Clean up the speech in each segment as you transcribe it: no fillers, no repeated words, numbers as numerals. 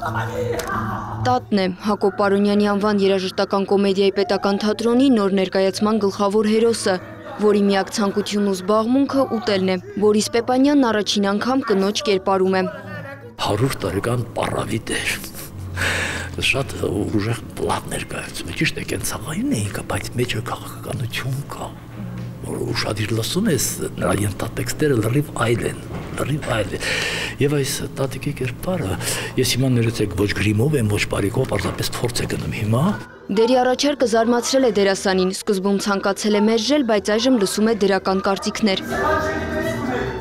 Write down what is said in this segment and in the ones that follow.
Տատն է Հակոբ Պարոնյանի անվան երաժշտական կոմեդիայի պետական թատրոնի նոր ներկայացման գլխավոր հերոսը, որի միակ ցանկությունն ու զբաղմունքը ուտելն է, Բորիս Պեպանյանն առաջին անգամ կնոջ կերպարում է։ 100 տարեկան պարավի դեր։ Շատ ուժեղ պլան ներկայացում է, ճիշտ է կենցաղային էինք, բայց մեջը քաղաքականություն կա։ Ուշադիր լսում ես, նրա ենթատեքստերը լրիվ այլ են, և այս տատիկի կերպարը, ես հիմա ներեցեք ոչ գրիմով եմ, ոչ պարիկով, պարզապես փորձ է գնում հիմա։ Դերի առաջարկը զարմացրել է դերասանին, սկզբում ցանկացել է մերժել, բայց այժմ լսում է դրական կարծիքներ։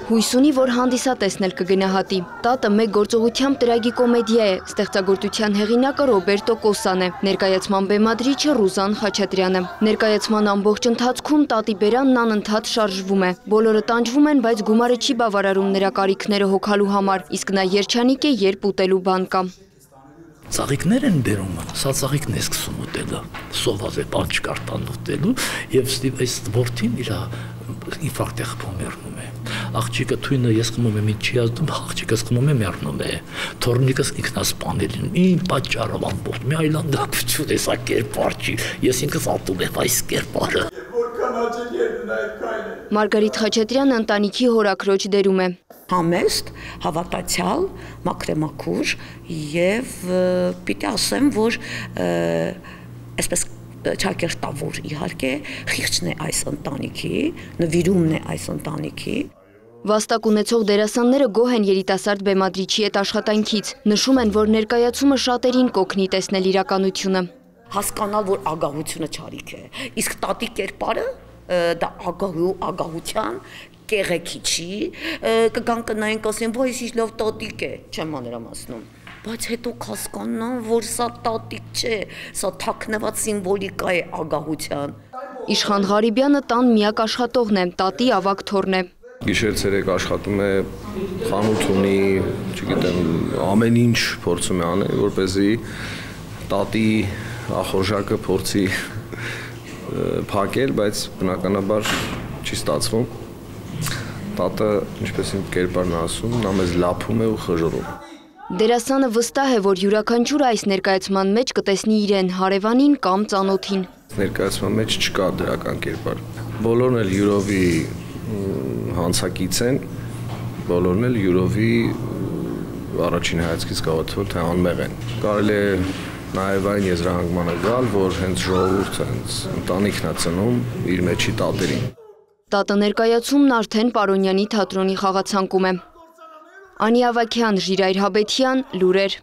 Հույս ունի, որ հանդիսատեսն էլ կգնահատի։ Տատը մեկ գործողությամբ տրագիկոմեդիա է, ստեղծագործության հեղինակը Ռոբերտո Կոսան է, ներկայացման բեմադրիչը Ռուզան Խաչատրյանը։ Ներկայացման ամբողջ ընթացքում տատի բերանն անընդհատ շարժվում է։ Բոլորը տանջվում են, բայց գումարը չի բավարարում նրա կարիքները հոգալու համար, իսկ նա երջանիկ է, երբ ուտելու բան կա։ Ծաղիկներ են բերում, սա ծաղիկն է սկսում ուտելը, սովազ է բան չկարտան ուտելու և այս որդին իր ինֆարկտ է խփում մեռնում է, աղջիկը թույնը ես խմում եմ ինչ չի ազդում, աղջիկը խմում է մեռնում է, թոռնիկս ինքնասպանելին, իմ պատճառով ամբողջ մի այլանդակություն է սա կերպար չի, ես ինքս ատում եմ այս կերպարը։ Մարգարիտ Խաչատրյանը ընտանիքի հորաքրոջ դերում է։ Համեստ, հավատացյալ, մաքրեմաքուր և պիտի ասեմ, որ այսպես ճակերտավոր իհարկե խիղճն է այս ընտանիքի, նվիրումն է այս ընտանիքի։ Վաստակ ունեցող դերասանները գոհ են երիտասարդ բեմադրիչի հետ աշխատանքից, նշում են, որ ներկայացումը շատերին կօգնի տեսնել իրականությունը։ Հասկանալ, որ ագահությունը չարիք է, իսկ տատի կերպարը դա ագահու, ագահության կեղեքի չի, կգան կնայինք ասեն, բայց ինչ լավ տատիկ է, չեմ մանրամասնում, բայց հետո հասկանան, որ սա տատիկ չէ, սա թաքնված սիմվոլիկա է ագահության։ Իշխան Ղարիբյանը տան միակ աշխատողն է, տատի ավագ թոռն է։ Գիշեր-ցերեկ աշխատում է, խանութ ունի, չգիտեմ, ամեն ինչ փորձում է անել, որպեսզի տատի ախորժակը փորձի փակել, բայց բնականաբար չի ստացվում, տատը, ինչպես ինձ կերպարն ասում, նա մեզ լափում է ու խժռում։ Դերասանը վստահ է, որ յուրաքանչյուրը այս ներկայացման մեջ կտեսնի իրեն, հարևանին կամ ծանոթին։ Ներկայացման մեջ չկա դրական կերպար։ Բոլորն էլ յուրովի հանցակից են, բոլորն էլ յուրովի առաջին հայացքից կարծում թե անմեղ են։ Կարելի է նաև այն եզրահանգմանը գալ, որ հենց ժողովուրդը հենց ընտանիքն է ծնում իր մեջի տատերին։ Տատը ներկայացումն արդեն Պարոնյանի թատրոնի խաղացանկում է։ Անի Ավագյան, Ժիրայր Հաբեթյան, լուրեր։